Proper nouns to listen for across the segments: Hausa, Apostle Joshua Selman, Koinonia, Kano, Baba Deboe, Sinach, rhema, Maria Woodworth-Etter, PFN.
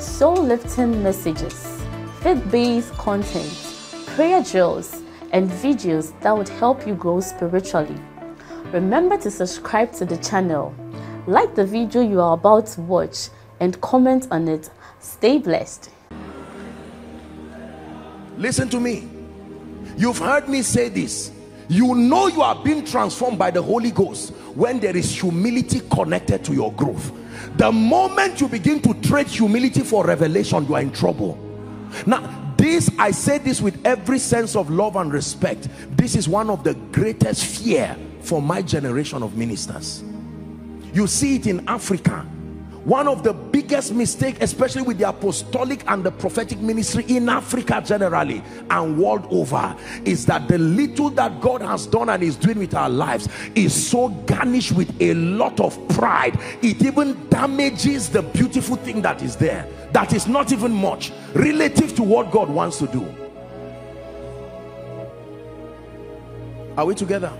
soul-lifting messages, faith-based content, prayer drills, and videos that would help you grow spiritually. Remember to subscribe to the channel, like the video you are about to watch, and comment on it. Stay blessed. Listen to me. You've heard me say this. You know you are being transformed by the Holy Ghost when there is humility connected to your growth. The moment you begin to trade humility for revelation, you are in trouble. Now, this, I say this with every sense of love and respect. This is one of the greatest fear for my generation of ministers. You see it in Africa. One of the biggest mistakes, especially with the apostolic and the prophetic ministry in Africa generally and world over, is that the little that God has done and is doing with our lives is so garnished with a lot of pride. It even damages the beautiful thing that is there. That is not even much relative to what God wants to do. Are we together?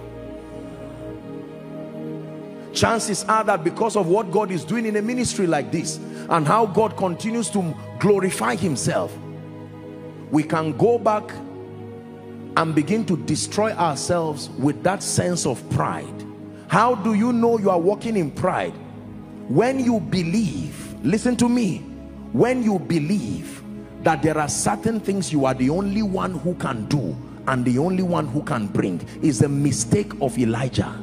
Chances are that because of what God is doing in a ministry like this and how God continues to glorify himself, we can go back and begin to destroy ourselves with that sense of pride. How do you know you are walking in pride? When you believe, listen to me, when you believe that there are certain things you are the only one who can do and the only one who can bring, is a mistake of Elijah.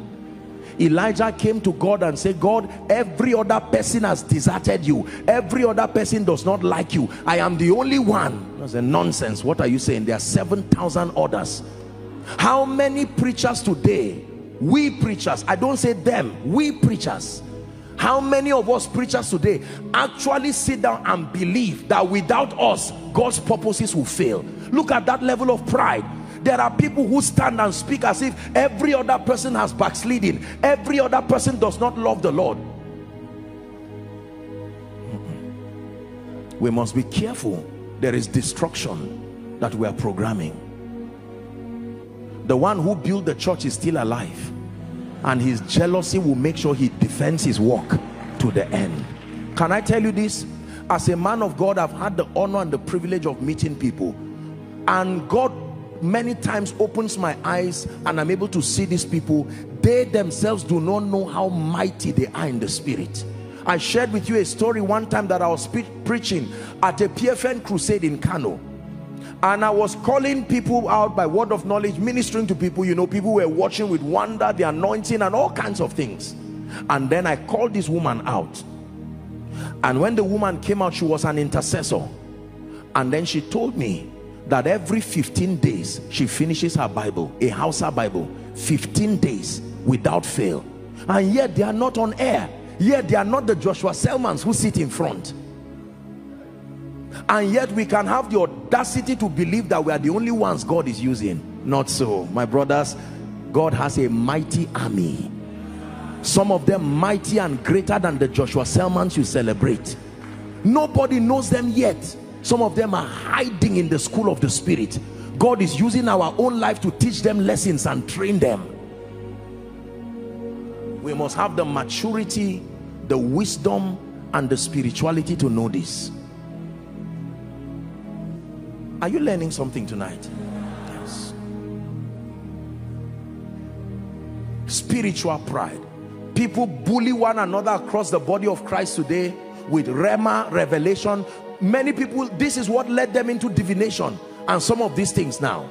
Elijah came to God and said, God, every other person has deserted you. Every other person does not like you. I am the only one. That's a nonsense. What are you saying? There are 7,000 others. How many preachers today, we preachers, I don't say them, we preachers, how many of us preachers today actually sit down and believe that without us, God's purposes will fail? Look at that level of pride. There are people who stand and speak as if every other person has backslidden. Every other person does not love the Lord. We must be careful. There is destruction that we are programming. The one who built the church is still alive, and his jealousy will make sure he defends his work to the end. Can I tell you this? As a man of God, I've had the honor and the privilege of meeting people, and God many times opens my eyes and I'm able to see these people. They themselves do not know how mighty they are in the spirit. I shared with you a story one time that I was preaching at a PFN crusade in Kano, and I was calling people out by word of knowledge, ministering to people. You know, people were watching with wonder, the anointing and all kinds of things. And then I called this woman out, and when the woman came out, she was an intercessor. And then she told me that every 15 days she finishes her Bible, a Hausa Bible, 15 days without fail. And yet they are not on air. Yet they are not the Joshua Selmans who sit in front. And yet we can have the audacity to believe that we are the only ones God is using. Not so, my brothers. God has a mighty army. Some of them mighty and greater than the Joshua Selmans you celebrate. Nobody knows them yet. Some of them are hiding in the school of the spirit. God is using our own life to teach them lessons and train them. We must have the maturity, the wisdom, and the spirituality to know this. Are you learning something tonight? Yes. Spiritual pride. People bully one another across the body of Christ today with rhema, revelation. Many people, this is what led them into divination and some of these things now.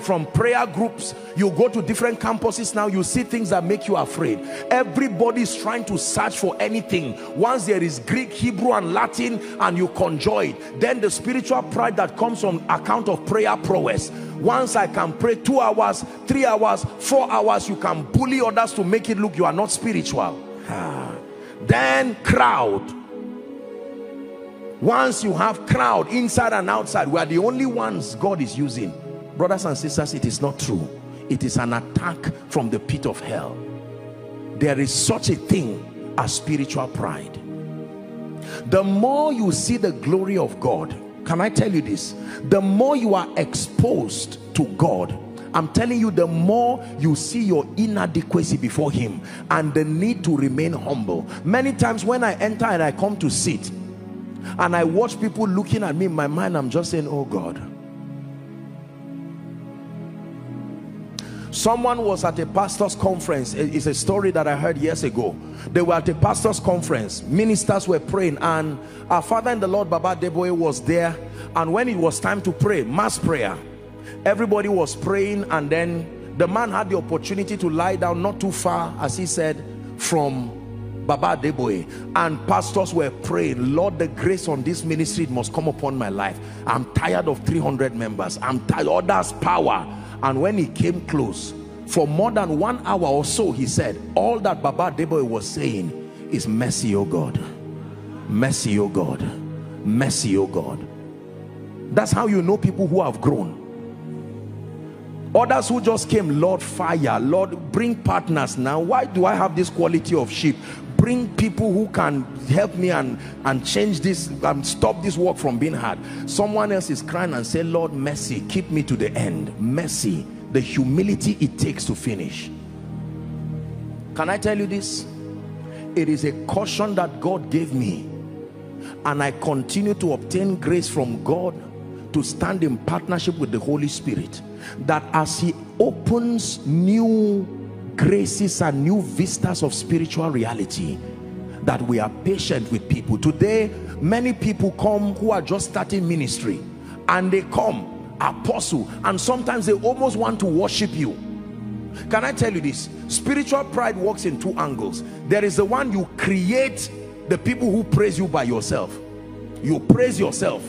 From prayer groups, you go to different campuses now, you see things that make you afraid. Everybody's trying to search for anything. Once there is Greek, Hebrew, and Latin, and you conjure it, then the spiritual pride that comes on account of prayer prowess. Once I can pray 2 hours, 3 hours, 4 hours, you can bully others to make it look you are not spiritual. Then crowd. Once you have crowd inside and outside, we are the only ones God is using. Brothers and sisters, it is not true. It is an attack from the pit of hell. There is such a thing as spiritual pride. The more you see the glory of God, can I tell you this? The more you are exposed to God, I'm telling you, the more you see your inadequacy before Him and the need to remain humble. Many times when I enter and I come to sit and I watch people looking at me, in my mind I'm just saying, oh God. Someone was at a pastor's conference. It's a story that I heard years ago. They were at a pastor's conference. Ministers were praying, and our father in the Lord, Baba Deboe, was there. And when it was time to pray, mass prayer, everybody was praying, and then the man had the opportunity to lie down not too far, as he said, from Baba Deboe. And pastors were praying, Lord, the grace on this ministry, it must come upon my life. I'm tired of 300 members. I'm tired. Oh, that's power. And when he came close, for more than 1 hour or so, he said, all that Baba Deboe was saying is mercy, O God. Mercy, O God. Mercy, O God. That's how you know people who have grown. Others who just came, Lord, fire. Lord, bring partners now. Why do I have this quality of sheep? Bring people who can help me and change this and stop this work from being hard. Someone else is crying and say, Lord, mercy, keep me to the end. Mercy, the humility it takes to finish. Can I tell you this? It is a caution that God gave me, and I continue to obtain grace from God to stand in partnership with the Holy Spirit, that as He opens new graces and new vistas of spiritual reality, that we are patient with people. Today, many people come who are just starting ministry, and they come, apostle, and sometimes they almost want to worship you. Can I tell you this? Spiritual pride works in two angles. There is the one you create, the people who praise you by yourself. You praise yourself,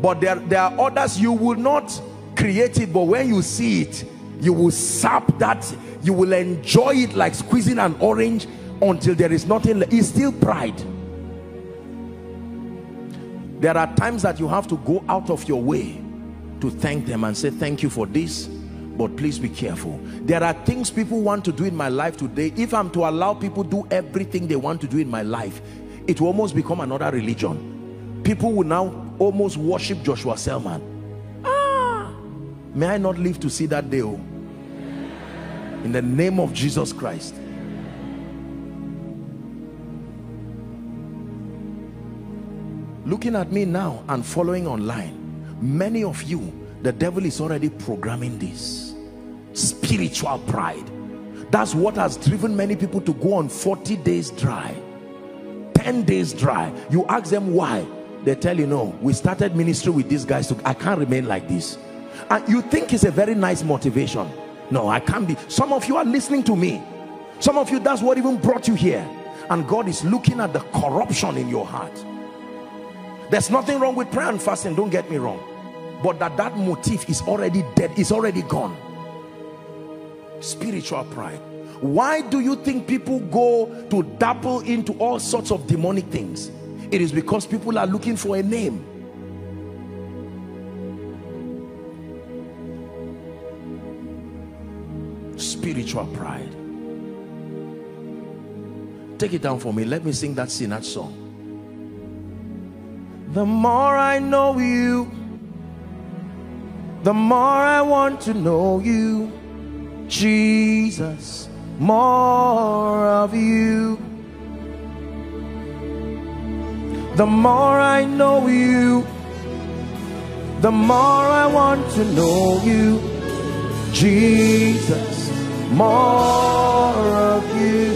but there are others you will not create it, but when you see it, you will sap that, you will enjoy it like squeezing an orange until there is nothing left. It's still pride. There are times that you have to go out of your way to thank them and say, thank you for this, but please be careful. There are things people want to do in my life today. If I'm to allow people do everything they want to do in my life, it will almost become another religion. People will now almost worship Joshua Selman. Ah, may I not live to see that day, oh. In the name of Jesus Christ. Looking at me now and following online, many of you, the devil is already programming this. Spiritual pride. That's what has driven many people to go on 40 days dry, 10 days dry. You ask them why. They tell you, no, we started ministry with these guys, so I can't remain like this. And you think it's a very nice motivation. No, I can't be. Some of you are listening to me. Some of you, that's what even brought you here. And God is looking at the corruption in your heart. There's nothing wrong with prayer and fasting, don't get me wrong. But that motif is already dead, it's already gone. Spiritual pride. Why do you think people go to dabble into all sorts of demonic things? It is because people are looking for a name. Spiritual pride. Take it down for me. Let me sing that Sinach song. The more I know you, the more I want to know you, Jesus, more of you. The more I know you, the more I want to know you, Jesus, more of you.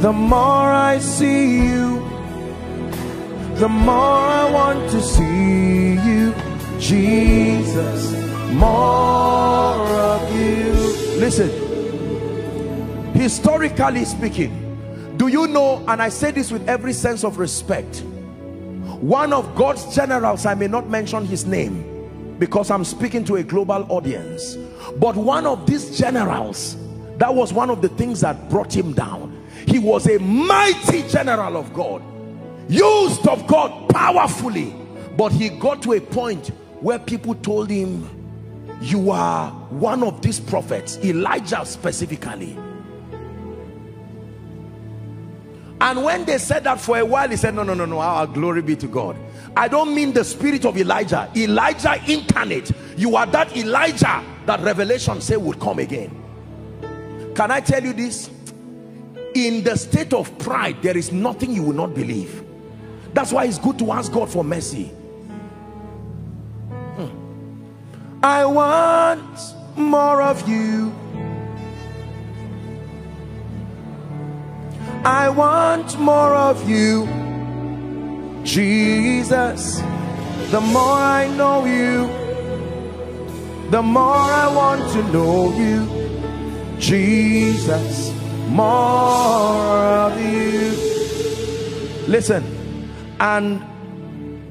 The more I see you, the more I want to see you, Jesus, more of you. Listen, historically speaking, do you know, and I say this with every sense of respect, one of God's generals, I may not mention his name, because I'm speaking to a global audience, but one of these generals, that was one of the things that brought him down. He was a mighty general of God, used of God powerfully, but he got to a point where people told him, you are one of these prophets, Elijah specifically. And when they said that for a while, he said, no, our glory be to God. I don't mean the spirit of Elijah, Elijah incarnate. You are that Elijah that Revelation said would come again. Can I tell you this? In the state of pride, there is nothing you will not believe. That's why it's good to ask God for mercy. I want more of you. I want more of you, Jesus. The more I know you, the more I want to know you, Jesus. More of you. Listen, and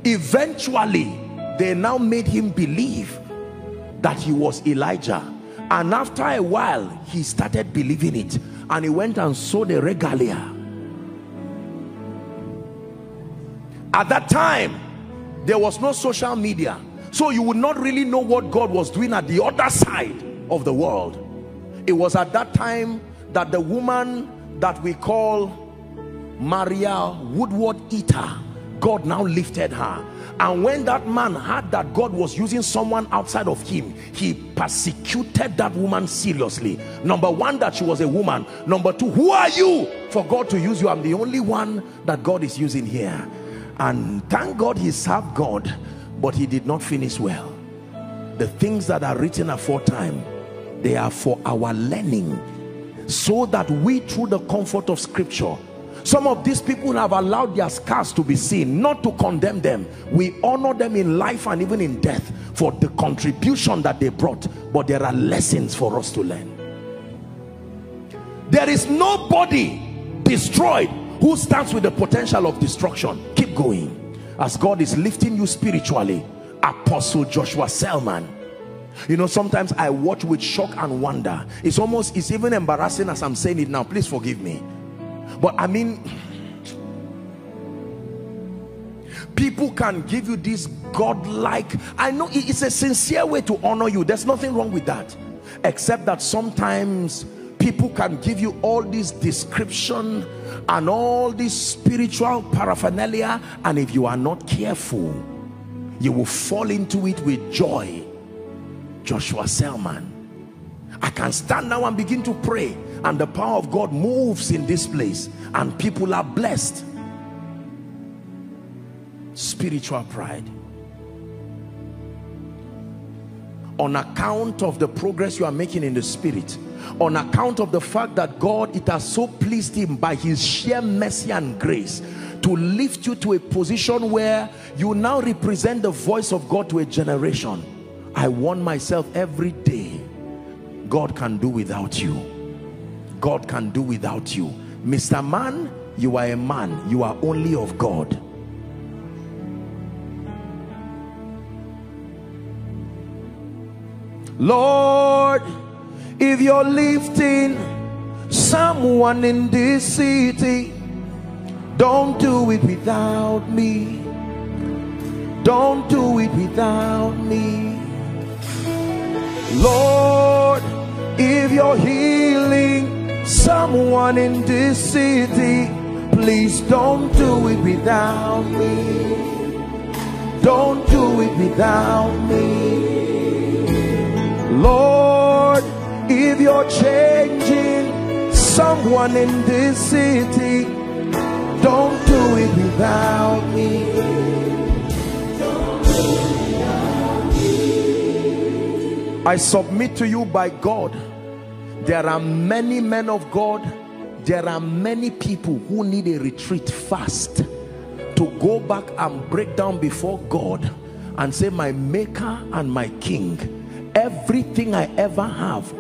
eventually they now made him believe that he was Elijah, and after a while he started believing it, and he went and sold a regalia. At that time there was no social media, so you would not really know what God was doing at the other side of the world. It was at that time that the woman that we call Maria Woodworth-Etter, God now lifted her. And when that man heard that God was using someone outside of him, he persecuted that woman seriously. Number one, that she was a woman. Number two, who are you for God to use you? I'm the only one that God is using here. And thank God he served God, but he did not finish well. The things that are written aforetime, they are for our learning, so that we, through the comfort of scripture, some of these people have allowed their scars to be seen, not to condemn them. We honor them in life and even in death for the contribution that they brought, but there are lessons for us to learn. There is nobody destroyed who stands with the potential of destruction. Keep going. As God is lifting you spiritually, Apostle Joshua Selman. You know, sometimes I watch with shock and wonder. It's even embarrassing as I'm saying it now. Please forgive me. But I mean, people can give you this godlike. I know it's a sincere way to honor you. There's nothing wrong with that. Except that sometimes people can give you all this description and all this spiritual paraphernalia, and if you are not careful, you will fall into it with joy. Joshua Selman. I can stand now and begin to pray, and the power of God moves in this place, and people are blessed. Spiritual pride. On account of the progress you are making in the spirit, on account of the fact that God, it has so pleased him by his sheer mercy and grace to lift you to a position where you now represent the voice of God to a generation. I warn myself every day, God can do without you. God can do without you. Mr. Man, you are a man. You are only of God. Lord, if you're lifting someone in this city, don't do it without me. Don't do it without me. Lord, if you're healing someone in this city, please don't do it without me. Don't do it without me. Lord, if you're changing someone in this city, don't do it without me. I submit to you by God, there are many men of God, there are many people who need a retreat fast to go back and break down before God and say, my maker and my king, everything I ever have,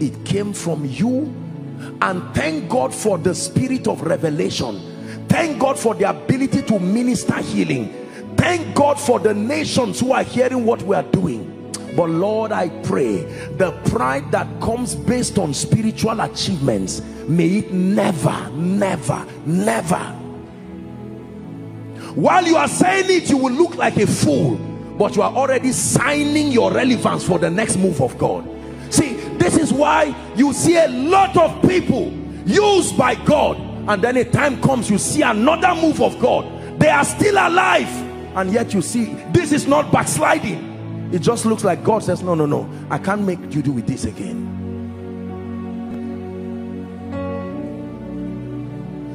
it came from you. And thank God for the spirit of revelation. Thank God for the ability to minister healing. Thank God for the nations who are hearing what we are doing. But Lord, I pray the pride that comes based on spiritual achievements, may it never, never, never While you are saying it, you will look like a fool, but you are already signing your relevance for the next move of God. See, this is why you see a lot of people used by God, and then a time comes you see another move of God. They are still alive, and yet you see this is not backsliding. It just looks like God says, no, no, no, I can't make you do with this again.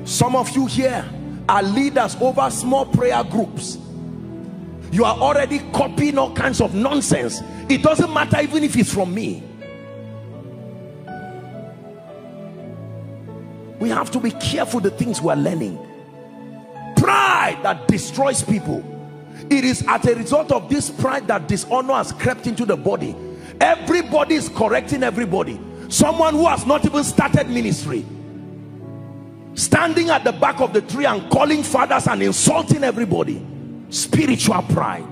Some of you here are leaders over small prayer groups. You are already copying all kinds of nonsense. It doesn't matter even if it's from me. We have to be careful the things we are learning. Pride that destroys people. It is as a result of this pride that dishonor has crept into the body. Everybody is correcting everybody. Someone who has not even started ministry, standing at the back of the tree and calling fathers and insulting everybody. Spiritual pride.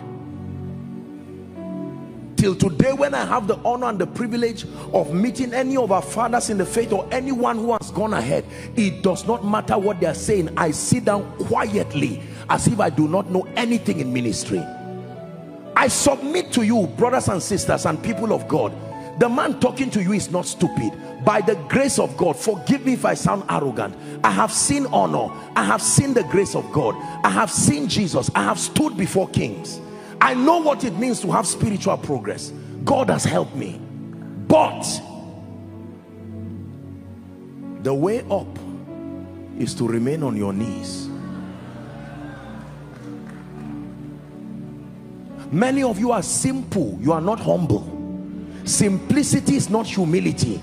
Till today, when I have the honor and the privilege of meeting any of our fathers in the faith or anyone who has gone ahead, it does not matter what they are saying. I sit down quietly as if I do not know anything in ministry. I submit to you, brothers and sisters and people of God, the man talking to you is not stupid. By the grace of God, forgive me if I sound arrogant. I have seen honor. I have seen the grace of God. I have seen Jesus. I have stood before kings. I know what it means to have spiritual progress. God has helped me. But the way up is to remain on your knees. Many of you are simple. You are not humble. Simplicity is not humility.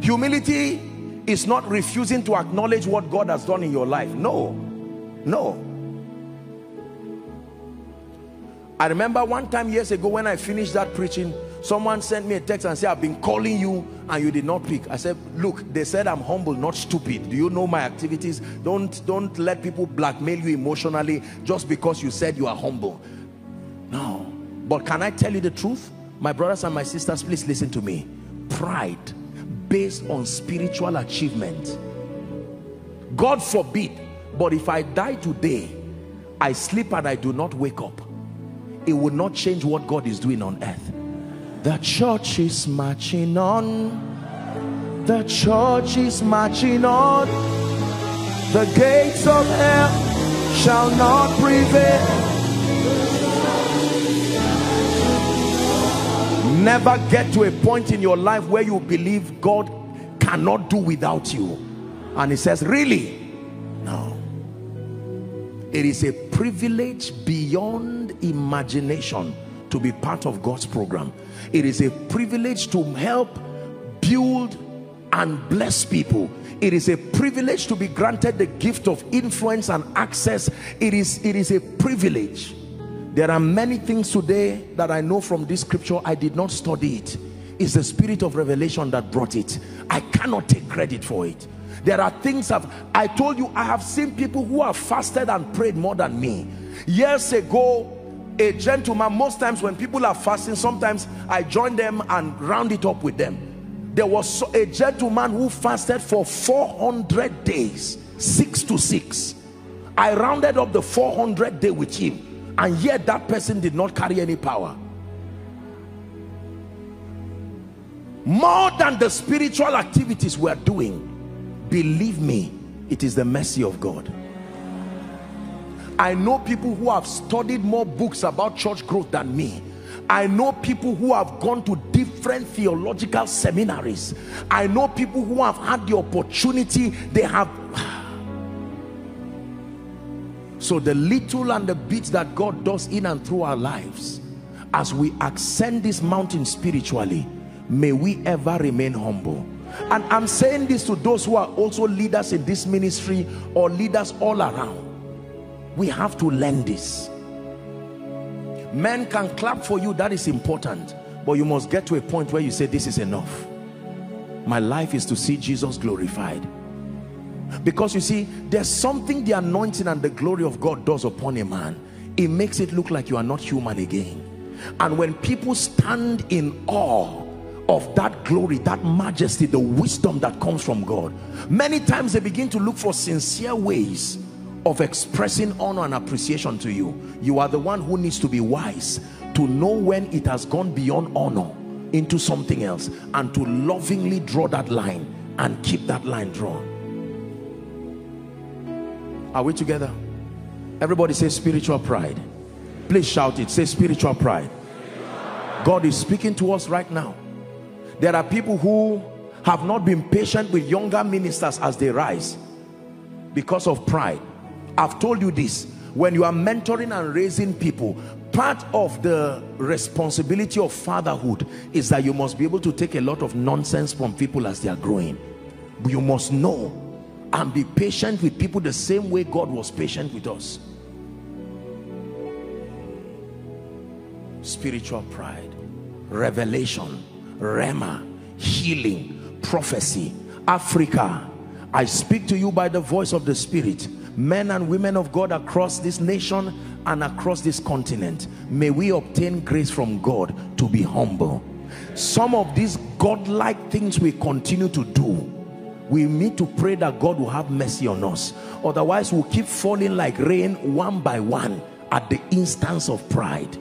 Humility is not refusing to acknowledge what God has done in your life. No, no. I remember one time years ago when I finished that preaching, someone sent me a text and said, I've been calling you and you did not pick. I said, look, they said I'm humble, not stupid. Do you know my activities? Don't let people blackmail you emotionally just because you said you are humble. No. But can I tell you the truth? My brothers and my sisters, please listen to me. Pride based on spiritual achievement. God forbid, but if I die today, I sleep and I do not wake up, it will not change what God is doing on earth. The church is marching on. The church is marching on. The gates of hell shall not prevail. Never get to a point in your life where you believe God cannot do without you. And he says, really? No. It is a privilege beyond imagination to be part of God's program. It is a privilege to help build and bless people. It is a privilege to be granted the gift of influence and access. It is a privilege. There are many things today that I know from this scripture. I did not study it. It's the spirit of revelation that brought it. I cannot take credit for it. There are things I told you, I have seen people who have fasted and prayed more than me. Years ago, a gentleman, most times when people are fasting, sometimes I join them and round it up with them. There was a gentleman who fasted for 400 days, 6 to 6. I rounded up the 400th day with him, and yet that person did not carry any power. More than the spiritual activities we are doing. Believe me, it is the mercy of God. I know people who have studied more books about church growth than me. I know people who have gone to different theological seminaries. I know people who have had the opportunity, they have. So the little and the bit that God does in and through our lives, as we ascend this mountain spiritually, may we ever remain humble. And I'm saying this to those who are also leaders in this ministry or leaders all around. We have to learn this. Men can clap for you, that is important. But you must get to a point where you say, this is enough. My life is to see Jesus glorified. Because you see, there's something the anointing and the glory of God does upon a man. It makes it look like you are not human again. And when people stand in awe of that glory, that majesty, the wisdom that comes from God. Many times they begin to look for sincere ways of expressing honor and appreciation to you. You are the one who needs to be wise to know when it has gone beyond honor into something else, and to lovingly draw that line and keep that line drawn. Are we together? Everybody say spiritual pride. Please shout it. Say spiritual pride. God is speaking to us right now. There are people who have not been patient with younger ministers as they rise because of pride. I've told you this. When you are mentoring and raising people, part of the responsibility of fatherhood is that you must be able to take a lot of nonsense from people as they are growing. You must know and be patient with people the same way God was patient with us. Spiritual pride, revelation, rhema, healing, prophecy. Africa, I speak to you by the voice of the Spirit. Men and women of God across this nation and across this continent, may we obtain grace from God to be humble. Some of these godlike things we continue to do, we need to pray that God will have mercy on us. Otherwise, we'll keep falling like rain one by one at the instance of pride.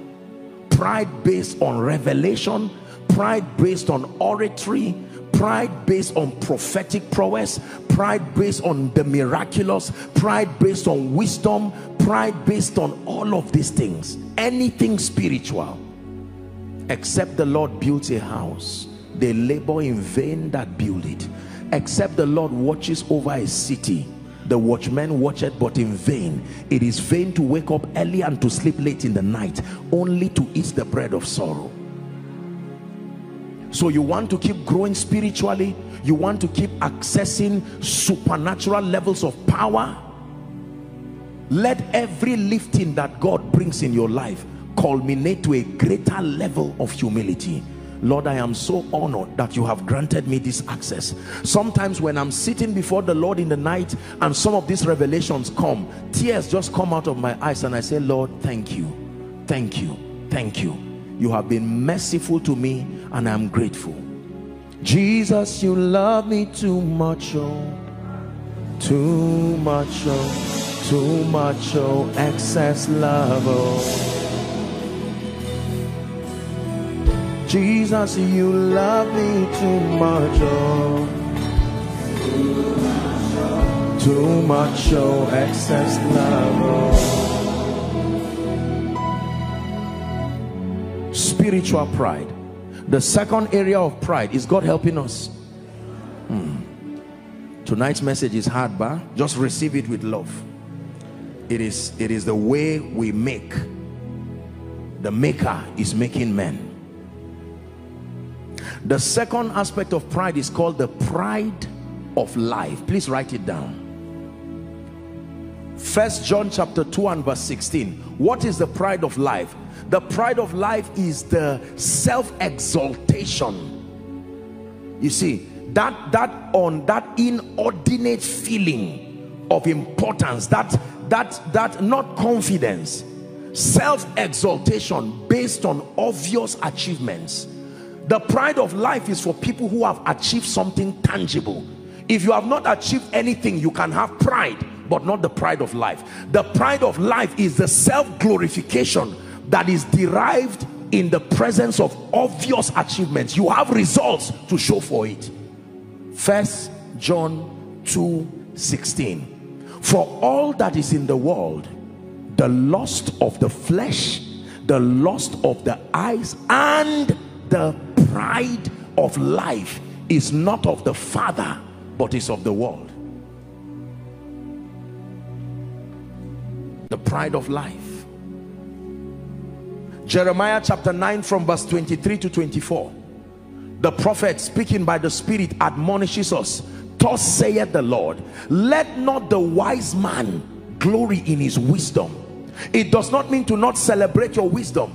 Pride based on revelation, pride based on oratory, pride based on prophetic prowess, pride based on the miraculous, pride based on wisdom, pride based on all of these things. Anything spiritual. Except the Lord builds a house, they labor in vain that build it. Except the Lord watches over a city, the watchman watcheth but in vain. It is vain to wake up early and to sleep late in the night, only to eat the bread of sorrow. So you want to keep growing spiritually, you want to keep accessing supernatural levels of power. Let every lifting that God brings in your life culminate to a greater level of humility. Lord, I am so honored that you have granted me this access. Sometimes when I'm sitting before the Lord in the night and some of these revelations come, tears just come out of my eyes and I say, Lord, thank you, thank you, thank you. You have been merciful to me and I'm grateful. Jesus, you love me too much, oh, too much, oh, too much, oh, excess love, oh. Jesus, you love me too much, oh, too much, oh, excess love, oh. Spiritual pride. The second area of pride is God helping us. Tonight's message is hard, but just receive it with love. It is the way we make. The maker is making men. The second aspect of pride is called the pride of life. Please write it down. 1 John chapter 2 and verse 16. What is the pride of life? The pride of life is the self-exaltation. You see, that inordinate feeling of importance, that not confidence, self-exaltation based on obvious achievements. The pride of life is for people who have achieved something tangible. If you have not achieved anything, you can have pride, but not the pride of life. The pride of life is the self-glorification that is derived in the presence of obvious achievements. You have results to show for it. 1 John 2:16. For all that is in the world, the lust of the flesh, the lust of the eyes, and the pride of life is not of the Father, but is of the world. The pride of life. Jeremiah chapter 9 from verse 23 to 24. The prophet, speaking by the Spirit, admonishes us. Thus saith the Lord, let not the wise man glory in his wisdom. It does not mean to not celebrate your wisdom.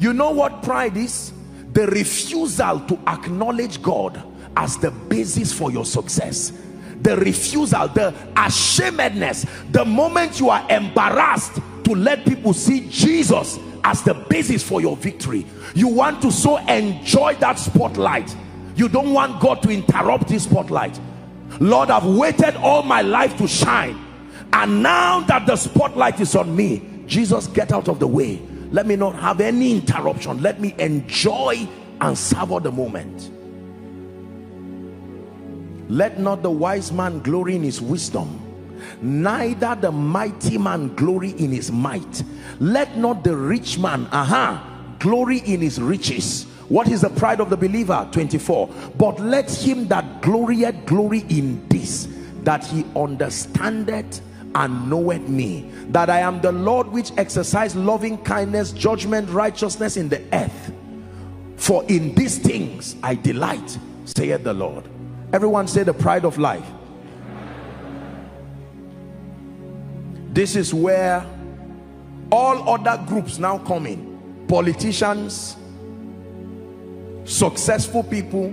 You know what pride is? The refusal to acknowledge God as the basis for your success. The refusal, the ashamedness, the moment you are embarrassed to let people see Jesus as the basis for your victory. You want to so enjoy that spotlight. You don't want God to interrupt this spotlight. Lord, I've waited all my life to shine, and now that the spotlight is on me, Jesus, get out of the way. Let me not have any interruption. Let me enjoy and savor the moment. Let not the wise man glory in his wisdom, neither the mighty man glory in his might. Let not the rich man glory in his riches. What is the pride of the believer? 24. But let him that glorieth glory in this, that he understandeth and knoweth me, that I am the Lord, which exercise loving kindness, judgment, righteousness in the earth. For in these things I delight, saith the Lord. Everyone say the pride of life. This is where all other groups now come in. Politicians, successful people,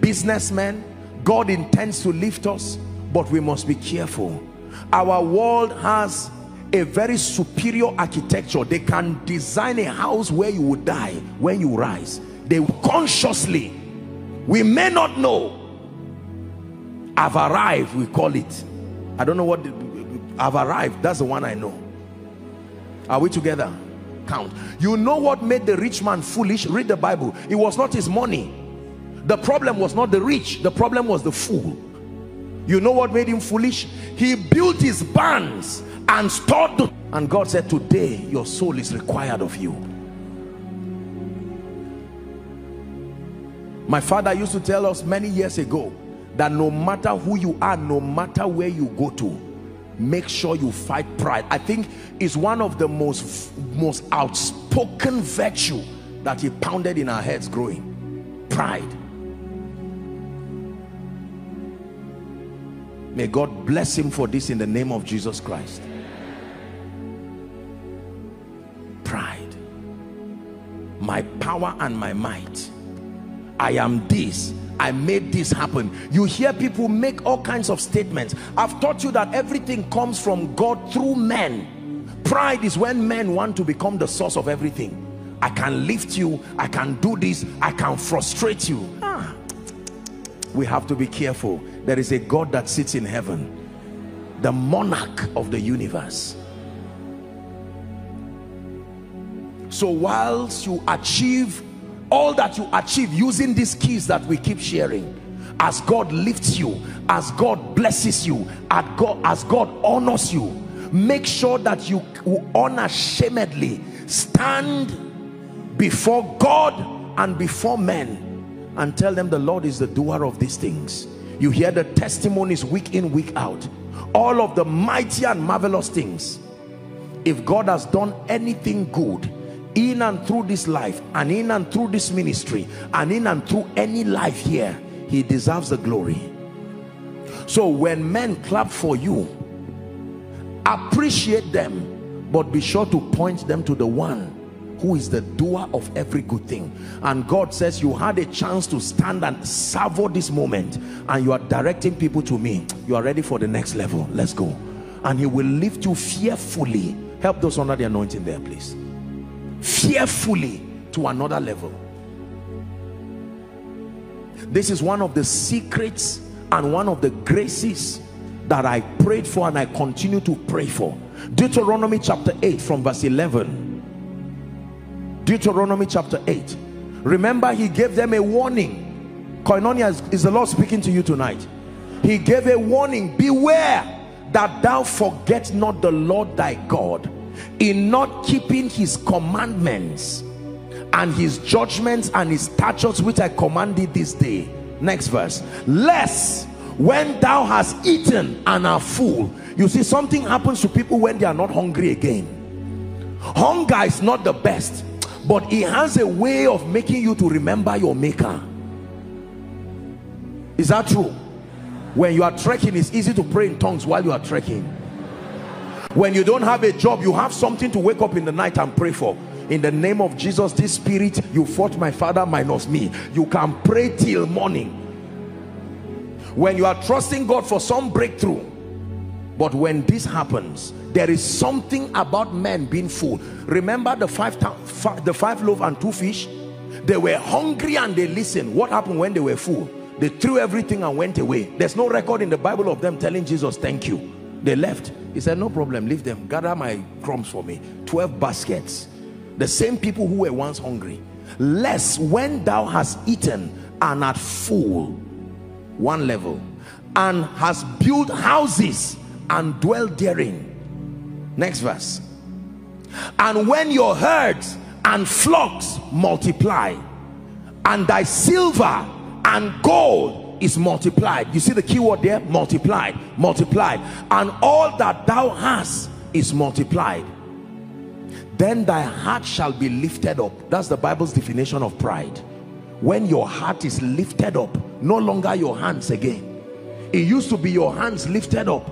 businessmen. God intends to lift us, but we must be careful. Our world has a very superior architecture. They can design a house where you will die when you rise. They consciously, we may not know, I've arrived, we call it. I don't know what I've arrived, that's the one I know. Are we together? Count. You know what made the rich man foolish? Read the Bible. It was not his money. The problem was not the rich, the problem was the fool. You know what made him foolish? He built his barns and stored them. And God said, today your soul is required of you. My father used to tell us many years ago that no matter who you are, no matter where you go to, make sure you fight pride. I think it's one of the most outspoken virtue that he pounded in our heads growing. Pride. May God bless him for this in the name of Jesus Christ. Pride. My power and my might. I am this. I made this happen. You hear people make all kinds of statements. I've taught you that everything comes from God through men. Pride is when men want to become the source of everything. I can lift you. I can do this. I can frustrate you. We have to be careful. There is a God that sits in heaven, the monarch of the universe. So whilst you achieve all that you achieve using these keys that we keep sharing, as God lifts you, as God blesses you, as God honors you, make sure that you unashamedly stand before God and before men and tell them the Lord is the doer of these things. You hear the testimonies week in, week out, all of the mighty and marvelous things. If God has done anything good in and through this life, and in and through this ministry, and in and through any life here, he deserves the glory. So when men clap for you, appreciate them, but be sure to point them to the one who is the doer of every good thing. And God says, you had a chance to stand and savor this moment, and you are directing people to me. You are ready for the next level. Let's go. And he will lift you fearfully. Help those under the anointing there, please. Fearfully to another level. This is one of the secrets and one of the graces that I prayed for and I continue to pray for. Deuteronomy chapter 8 from verse 11. Deuteronomy chapter 8. Remember, he gave them a warning. Koinonia, is the Lord speaking to you tonight? He gave a warning. Beware that thou forget not the Lord thy God, in not keeping his commandments and his judgments and his statutes which I command thee this day. Next verse. Lest when thou hast eaten and are full. You see, something happens to people when they are not hungry again. Hunger is not the best, but it has a way of making you to remember your maker. Is that true? When you are trekking, it's easy to pray in tongues while you are trekking. When you don't have a job, you have something to wake up in the night and pray for. In the name of Jesus, this spirit you fought my father minus me, you can pray till morning. When you are trusting God for some breakthrough, But when this happens, there is something about men being full. Remember the five loaves and two fish? They were hungry and they listened. What happened when they were full? They threw everything and went away. There's no record in the Bible of them telling Jesus, thank you. They left. He said, no problem, leave them. Gather my crumbs for me. 12 baskets. The same people who were once hungry. Lest when thou hast eaten and art full, one level, and hast built houses and dwelt therein. Next verse. And when your herds and flocks multiply, and thy silver and gold is multiplied. You see the key word there? Multiplied. Multiplied. And all that thou hast is multiplied. Then thy heart shall be lifted up. That's the Bible's definition of pride. When your heart is lifted up, no longer your hands again. It used to be your hands lifted up.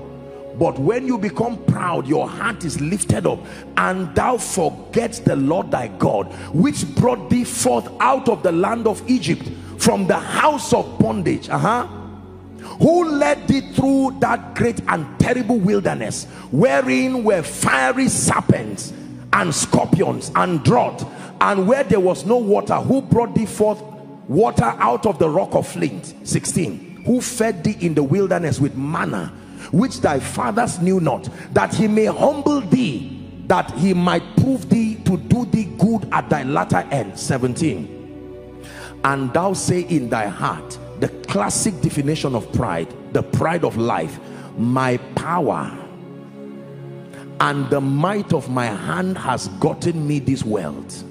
But when you become proud, your heart is lifted up, and thou forgets the Lord thy God, which brought thee forth out of the land of Egypt, from the house of bondage. Who led thee through that great and terrible wilderness, wherein were fiery serpents and scorpions and drought, and where there was no water. Who brought thee forth water out of the rock of flint. 16. Who fed thee in the wilderness with manna, which thy fathers knew not, that he may humble thee, that he might prove thee, to do thee good at thy latter end. 17. And thou say in thy heart, the classic definition of pride, the pride of life, my power and the might of my hand has gotten me this wealth.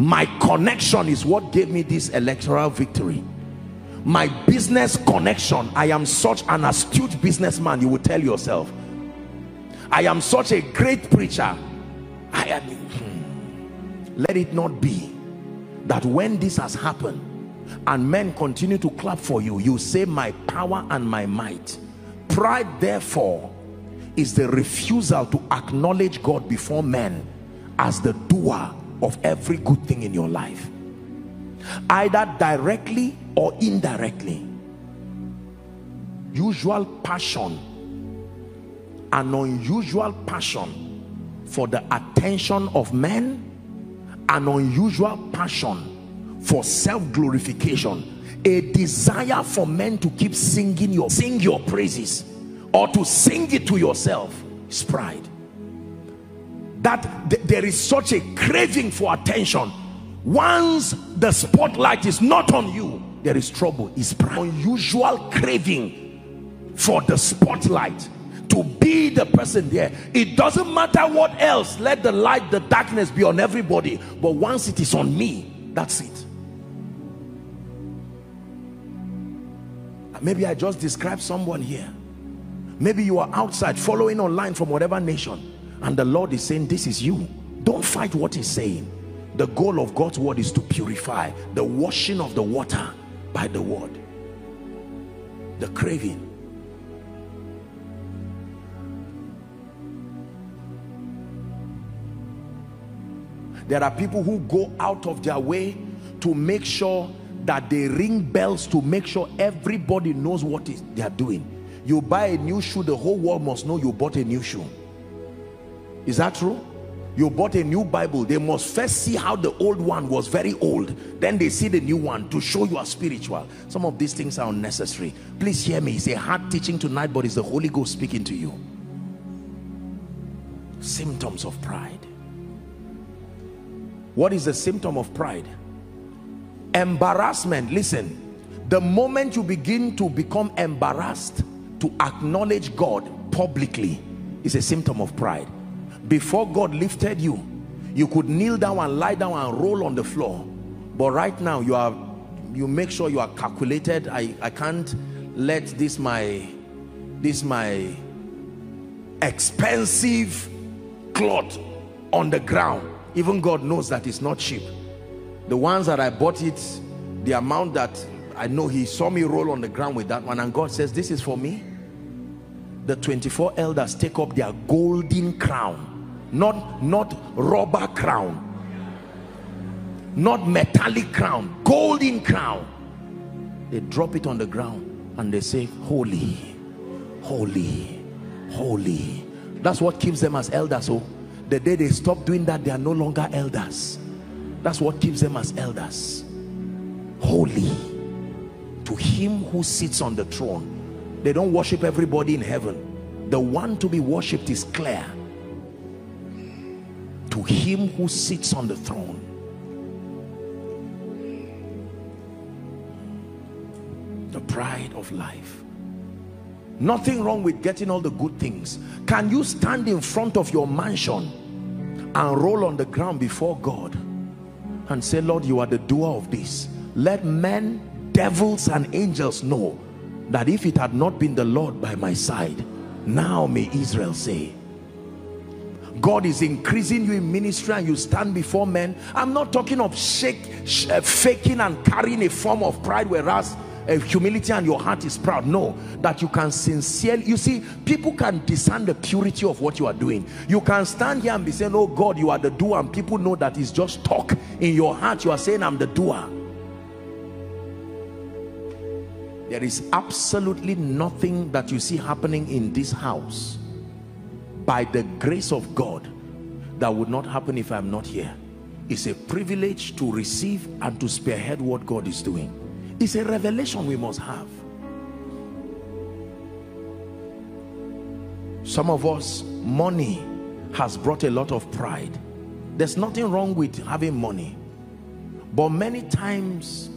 My connection is what gave me this electoral victory. My business connection. I am such an astute businessman, you will tell yourself. I am such a great preacher. I am. Let it not be that when this has happened and men continue to clap for you, you say my power and my might. Pride, therefore, is the refusal to acknowledge God before men as the doer of every good thing in your life, either directly or indirectly. Usual passion, an unusual passion for the attention of men, an unusual passion for self-glorification, a desire for men to keep singing your praises or to sing it to yourself. It's pride. That there is such a craving for attention. Once the spotlight is not on you, there is trouble. It's pride. Unusual craving for the spotlight, to be the person there. It doesn't matter what else. Let the light, the darkness be on everybody, but once it is on me, that's it. Maybe I just described someone here. Maybe you are outside following online from whatever nation, and the Lord is saying, this is you. Don't fight what he's saying. The goal of God's word is to purify, the washing of the water by the word. The craving. There are people who go out of their way to make sure that they ring bells, to make sure everybody knows what they are doing. You buy a new shoe, the whole world must know you bought a new shoe. Is that true? You bought a new Bible, they must first see how the old one was very old, then they see the new one to show you are spiritual. Some of these things are unnecessary. Please hear me, it's a hard teaching tonight, but it's the Holy Ghost speaking to you. Symptoms of pride. What is the symptom of pride? Embarrassment. Listen, the moment you begin to become embarrassed to acknowledge God publicly, is a symptom of pride. Before God lifted you, you could kneel down and lie down and roll on the floor, but right now you make sure you are calculated. I can't let this my expensive cloth on the ground. Even God knows that it's not cheap. The ones that I bought it, the amount that I know, he saw me roll on the ground with that one, and God says, this is for me. The 24 elders take up their golden crown, not rubber crown, not metallic crown, golden crown. They drop it on the ground and they say, holy, holy, holy. That's what keeps them as elders. So the day they stop doing that, they are no longer elders. That's what keeps them as elders. Holy, to him who sits on the throne. They don't worship everybody in heaven. The one to be worshipped is clear. To him who sits on the throne. The pride of life. Nothing wrong with getting all the good things. Can you stand in front of your mansion and roll on the ground before God and say, Lord, you are the doer of this? Let men, devils and angels know that if it had not been the Lord by my side, now may Israel say. God is increasing you in ministry and you stand before men. I'm not talking of faking and carrying a form of pride, whereas humility and your heart is proud. No, that you can sincerely, you see, people can discern the purity of what you are doing. You can stand here and be saying, oh God, you are the doer, and people know that it's just talk. In your heart you are saying, I'm the doer. There is absolutely nothing that you see happening in this house by the grace of God that would not happen if I'm not here. It's a privilege to receive and to spearhead what God is doing. It's a revelation we must have. Some of us, money has brought a lot of pride. There's nothing wrong with having money, but many times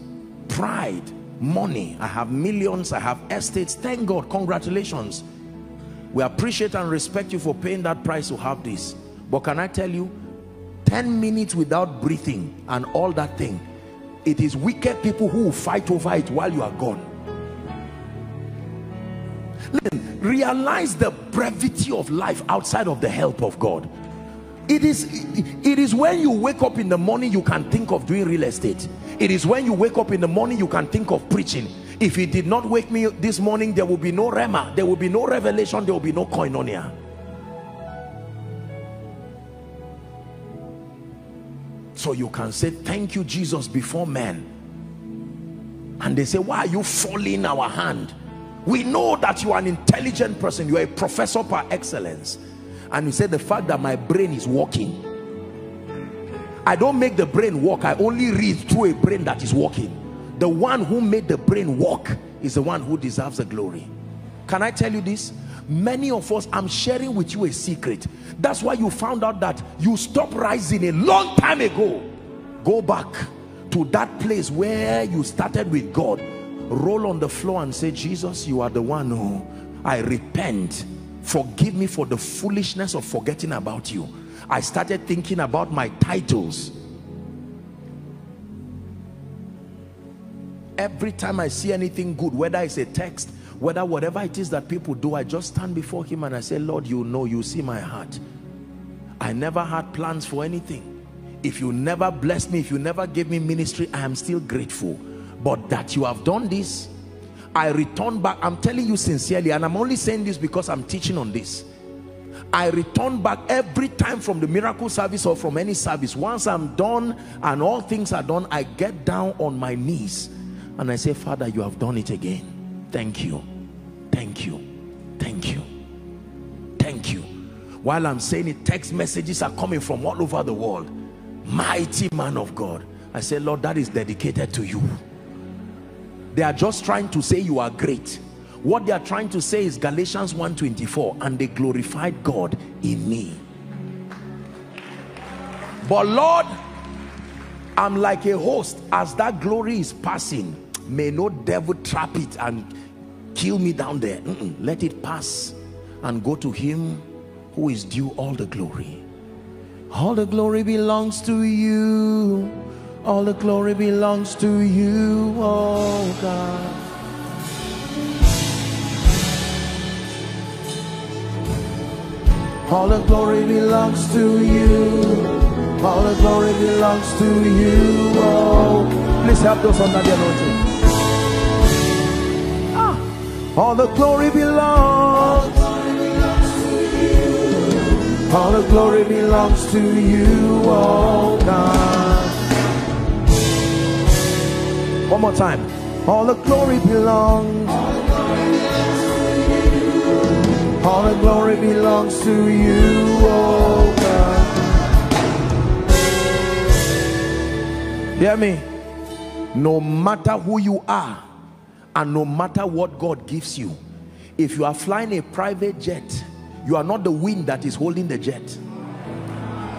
pride, money, I have millions, I have estates. Thank God, congratulations. We appreciate and respect you for paying that price to have this. But can I tell you, 10 minutes without breathing and all that thing, it is wicked people who will fight over it while you are gone. Listen, realize the brevity of life outside of the help of God. It is when you wake up in the morning you can think of doing real estate. It is when you wake up in the morning you can think of preaching. If he did not wake me this morning, there will be no rema, there will be no revelation, there will be no koinonia. So you can say, thank you, Jesus, before men. And they say, why are you falling our hand? We know that you are an intelligent person. You are a professor par excellence. And you say, the fact that my brain is working. I don't make the brain work. I only read through a brain that is working. The one who made the brain work is the one who deserves the glory. Can I tell you this? Many of us, I'm sharing with you a secret. That's why you found out that you stopped rising a long time ago. Go back to that place where you started with God. Roll on the floor and say, Jesus, you are the one who, I repent. Forgive me for the foolishness of forgetting about you. I started thinking about my titles. Every time I see anything good, whether it's a text, whether whatever it is that people do, I just stand before him and I say, Lord, you know, you see my heart. I never had plans for anything. If you never blessed me, if you never gave me ministry, I am still grateful. But that you have done this, I return back. I'm telling you sincerely, and I'm only saying this because I'm teaching on this. I return back every time from the miracle service or from any service. Once I'm done and all things are done, I get down on my knees and I say, Father, you have done it again. Thank you, thank you, thank you, thank you. While I'm saying it, text messages are coming from all over the world. Mighty man of God. I say, Lord, that is dedicated to you. They are just trying to say you are great. What they are trying to say is Galatians 1:24, and they glorified God in me. But Lord, I'm like a host. As that glory is passing, may no devil trap it and kill me down there. Let it pass and go to him who is due all the glory. All the glory belongs to you. All the glory belongs to you, oh God. All the glory belongs to you. All the glory belongs to you, oh God. Please help those under the anointing. All the glory belongs. All the glory belongs to you, oh God. One more time. All the glory belongs. All the glory belongs to you. All the glory belongs to you, oh God. Hear me. No matter who you are and no matter what God gives you, if you are flying a private jet, you are not the wind that is holding the jet.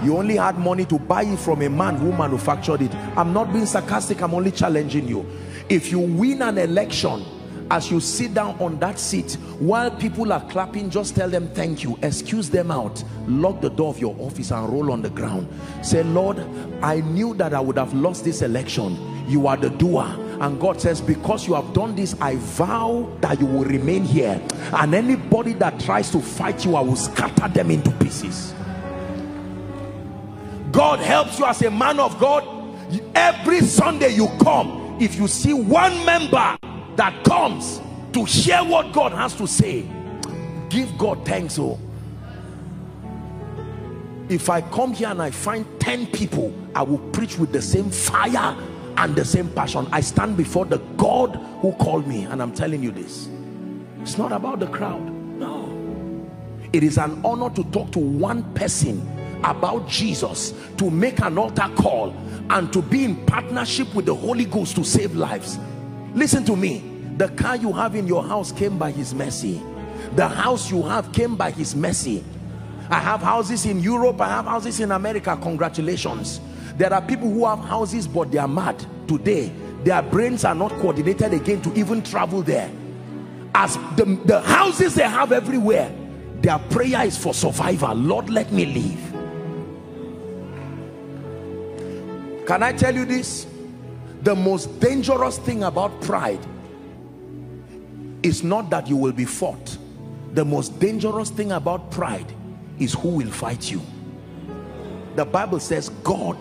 You only had money to buy it from a man who manufactured it. I'm not being sarcastic, I'm only challenging you. If you win an election, as you sit down on that seat, while people are clapping, just tell them thank you, excuse them out, lock the door of your office and roll on the ground. Say, Lord, I knew that I would have lost this election. You are the doer. And God says, because you have done this, I vow that you will remain here. And anybody that tries to fight you, I will scatter them into pieces. God helps you as a man of God. Every Sunday you come, if you see one member that comes to hear what God has to say, give God thanks. Oh, if I come here and I find 10 people, I will preach with the same fire and the same passion. I stand before the God who called me, and I'm telling you this. It's not about the crowd. No, it is an honor to talk to one person about Jesus, to make an altar call, and to be in partnership with the Holy Ghost to save lives. Listen to me. The car you have in your house came by His mercy. The house you have came by His mercy. I have houses in Europe, I have houses in America. Congratulations. There are people who have houses, but they are mad today. Their brains are not coordinated again to even travel there. As the houses they have everywhere, their prayer is for survival. Lord, let me live. Can I tell you this? The most dangerous thing about pride is not that you will be fought. The most dangerous thing about pride is who will fight you. The Bible says God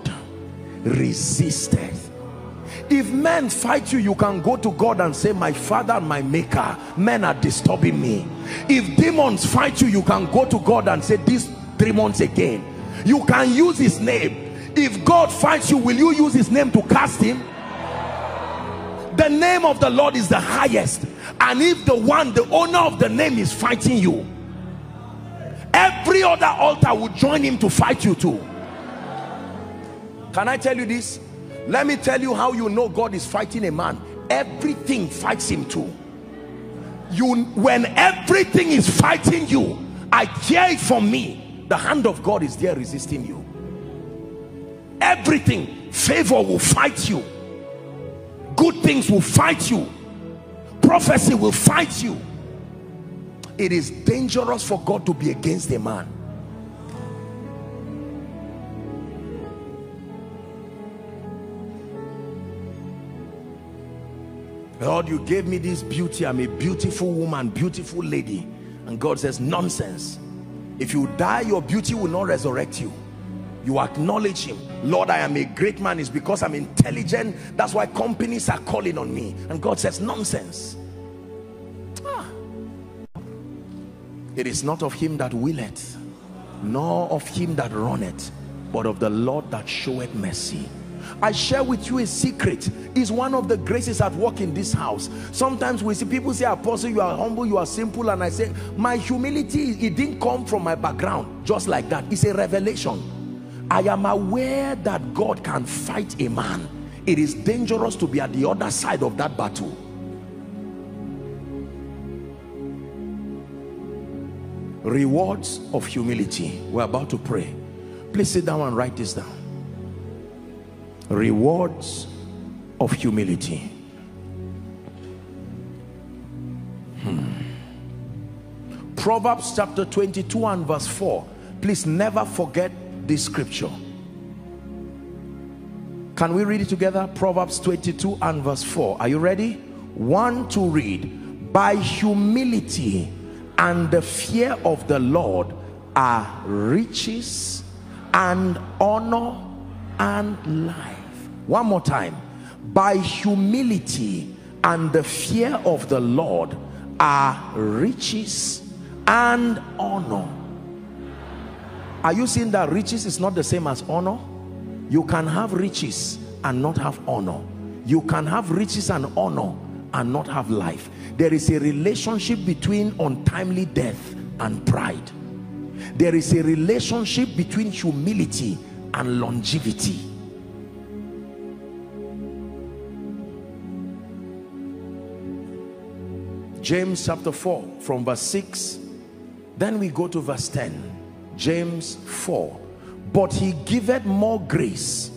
resisteth. If men fight you, you can go to God and say, my Father, my Maker, men are disturbing me. If demons fight you, you can go to God and say, these demons again. You can use His name. If God fights you, will you use His name to cast him? The name of the Lord is the highest. And if the owner of the name is fighting you, every other altar will join him to fight you too. Can I tell you this? Let me tell you how you know God is fighting a man. Everything fights him too. When everything is fighting you, I hear it from me, the hand of God is there resisting you. Everything. Favor will fight you, good things will fight you, prophecy will fight you. It is dangerous for God to be against a man. Lord, you gave me this beauty. I'm a beautiful woman, beautiful lady. And God says, nonsense. If you die, your beauty will not resurrect you. You acknowledge Him. Lord, I am a great man. It's because I'm intelligent. That's why companies are calling on me. And God says, nonsense. Ah. It is not of him that willeth, nor of him that runneth, but of the Lord that showeth mercy. I share with you a secret. It's one of the graces at work in this house. Sometimes we see people say, Apostle, you are humble, you are simple. And I say, my humility, it didn't come from my background. Just like that. It's a revelation. I am aware that God can fight a man. It is dangerous to be at the other side of that battle. Rewards of humility. We're about to pray. Please sit down and write this down. Rewards of humility. Proverbs chapter 22 and verse 4. Please never forget this scripture. Can we read it together? Proverbs 22 and verse 4. Are you ready? One to read. By humility and the fear of the Lord are riches and honor and life. One more time. By humility and the fear of the Lord are riches and honor. Are you seeing that riches is not the same as honor? You can have riches and not have honor. You can have riches and honor and not have life. There is a relationship between untimely death and pride. There is a relationship between humility and longevity. James chapter 4 from verse 6. Then we go to verse 10. James 4. But he giveth more grace.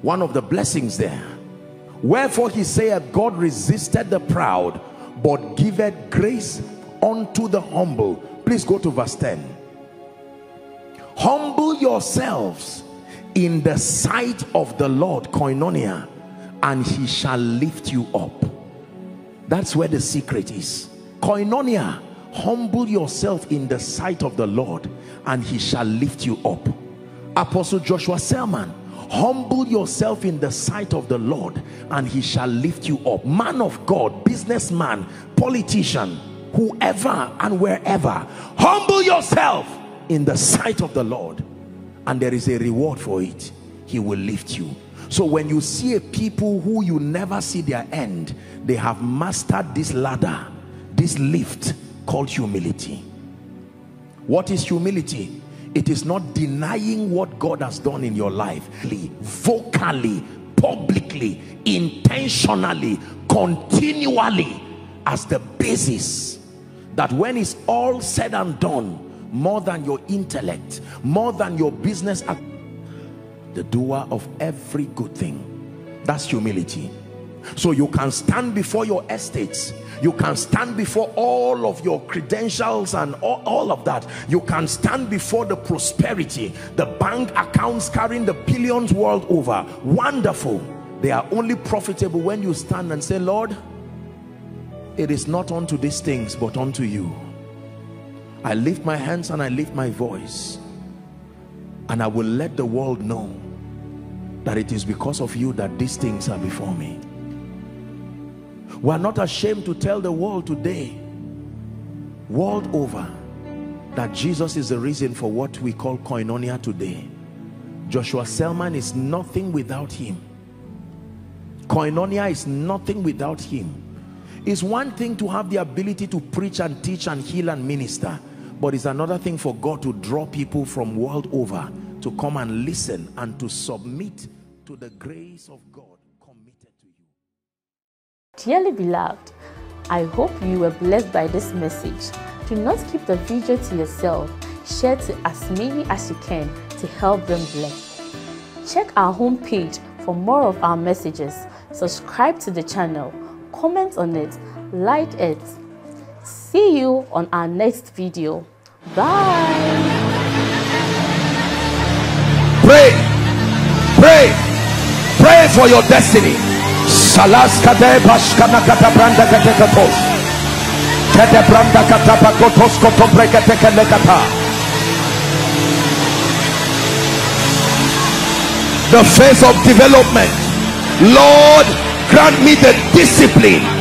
One of the blessings there. Wherefore he saith, God resisted the proud, but giveth grace unto the humble. Please go to verse 10. Humble yourselves in the sight of the Lord, Koinonia, and he shall lift you up. That's where the secret is. Koinonia, humble yourself in the sight of the Lord, and he shall lift you up. Apostle Joshua Selman, humble yourself in the sight of the Lord, and he shall lift you up. Man of God, businessman, politician, whoever and wherever, humble yourself in the sight of the Lord, and there is a reward for it. He will lift you. So when you see a people who you never see their end, they have mastered this ladder, this lift called humility. What is humility? It is not denying what God has done in your life. Vocally, publicly, intentionally, continually, as the basis that when it's all said and done, more than your intellect, more than your business, the doer of every good thing. That's humility. So you can stand before your estates. You can stand before all of your credentials and all of that. You can stand before the prosperity, the bank accounts carrying the billions world over. Wonderful. They are only profitable when you stand and say, Lord, it is not unto these things, but unto you. I lift my hands and I lift my voice. And I will let the world know that it is because of you that these things are before me. We are not ashamed to tell the world today, world over, that Jesus is the reason for what we call Koinonia today. Joshua Selman is nothing without him. Koinonia is nothing without him. It's one thing to have the ability to preach and teach and heal and minister, but it's another thing for God to draw people from world over to come and listen and to submit to the grace of God. Dearly beloved, I hope you were blessed by this message. Do not keep the video to yourself. Share to as many as you can to help them bless. Check our homepage for more of our messages. Subscribe to the channel, comment on it, like it. See you on our next video. Bye. Pray, pray, pray for your destiny. Salaska de Bashkana Katabranda Katekatos Katabranda Katapakotos Kotobrekateka Lekata. The phase of development. Lord, grant me the discipline